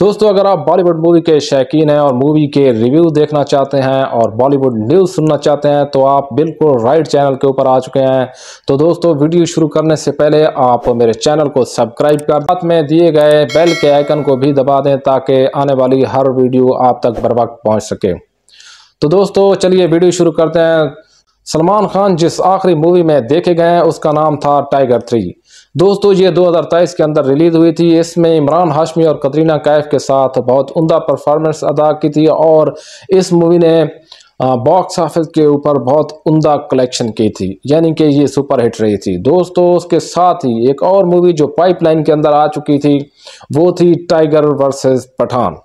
दोस्तों अगर आप बॉलीवुड मूवी के शौकीन हैं और मूवी के रिव्यू देखना चाहते हैं और बॉलीवुड न्यूज़ सुनना चाहते हैं तो आप बिल्कुल राइट चैनल के ऊपर आ चुके हैं। तो दोस्तों वीडियो शुरू करने से पहले आप मेरे चैनल को सब्सक्राइब कर साथ में दिए गए बेल के आइकन को भी दबा दें ताकि आने वाली हर वीडियो आप तक बर वक्त पहुँच सके। तो दोस्तों चलिए वीडियो शुरू करते हैं। सलमान खान जिस आखिरी मूवी में देखे गए हैं उसका नाम था टाइगर 3। दोस्तों ये 2023 के अंदर रिलीज हुई थी। इसमें इमरान हाशमी और कतरीना कैफ के साथ बहुत उम्दा परफॉर्मेंस अदा की थी और इस मूवी ने बॉक्स ऑफिस के ऊपर बहुत उम्दा कलेक्शन की थी, यानी कि ये सुपर हिट रही थी। दोस्तों उसके साथ ही एक और मूवी जो पाइपलाइन के अंदर आ चुकी थी वो थी टाइगर वर्सेस पठान।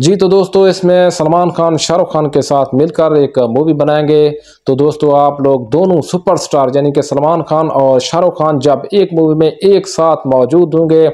जी तो दोस्तों इसमें सलमान खान शाहरुख खान के साथ मिलकर एक मूवी बनाएंगे। तो दोस्तों आप लोग दोनों सुपरस्टार यानी कि सलमान खान और शाहरुख खान जब एक मूवी में एक साथ मौजूद होंगे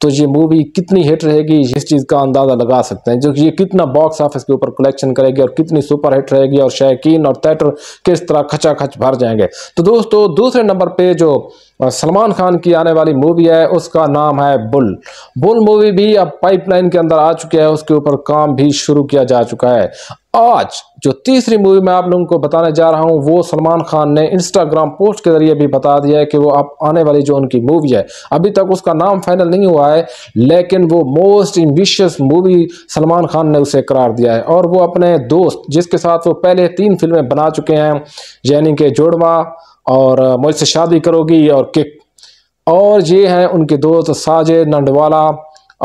तो ये मूवी कितनी हिट रहेगी इस चीज़ का अंदाज़ा लगा सकते हैं, जो कि ये कितना बॉक्स ऑफिस के ऊपर कलेक्शन करेगी और कितनी सुपर हिट रहेगी और शौकीन और थिएटर किस तरह खचाखच भर जाएंगे। तो दोस्तों दूसरे नंबर पे जो सलमान खान की आने वाली मूवी है उसका नाम है बुल। बुल मूवी भी अब पाइपलाइन के अंदर आ चुकी है, उसके ऊपर काम भी शुरू किया जा चुका है। आज जो तीसरी मूवी मैं आप लोगों को बताने जा रहा हूं वो सलमान खान ने इंस्टाग्राम पोस्ट के जरिए भी बता दिया है कि वो अब आने वाली जो उनकी मूवी है, अभी तक उसका नाम फाइनल नहीं हुआ है लेकिन वो most ambitious movie Salman Khan ने उसे करार दिया है। और वो अपने दोस्त जिसके साथ वो पहले 3 फिल्में बना चुके हैं यानी कि जोड़वा और मुझसे शादी करोगी और किक, और ये हैं उनके दोस्त साजिद नडवाला,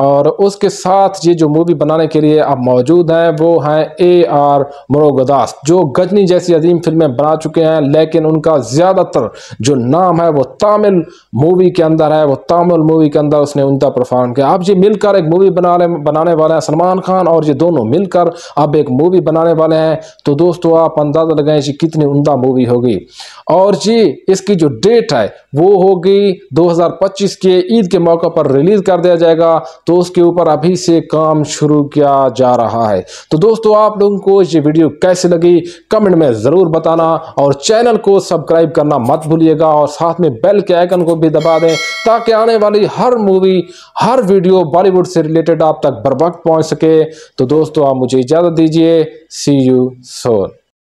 और उसके साथ ये जो मूवी बनाने के लिए अब मौजूद हैं वो हैं A.R. मुरुगदॉस जो गजनी जैसी अजीम फिल्में बना चुके हैं, लेकिन उनका ज़्यादातर जो नाम है वो तमिल मूवी के अंदर है। वो तमिल मूवी के अंदर उसने उनका परफॉर्म किया। अब ये मिलकर एक मूवी बनाने वाले हैं सलमान खान और ये दोनों मिलकर अब एक मूवी बनाने वाले हैं। तो दोस्तों आप अंदाज़ा लगाएं ये कितनी उम्दा मूवी होगी। और ये इसकी जो डेट है वो होगी 2025 के ईद के मौके पर रिलीज़ कर दिया जाएगा। तो उसके ऊपर अभी से काम शुरू किया जा रहा है। तो दोस्तों आप लोगों को ये वीडियो कैसे लगी कमेंट में ज़रूर बताना और चैनल को सब्सक्राइब करना मत भूलिएगा और साथ में बेल के आइकन को भी दबा दें ताकि आने वाली हर मूवी हर वीडियो बॉलीवुड से रिलेटेड आप तक बर वक्त पहुँच सके। तो दोस्तों आप मुझे इजाज़त दीजिए। See you Son.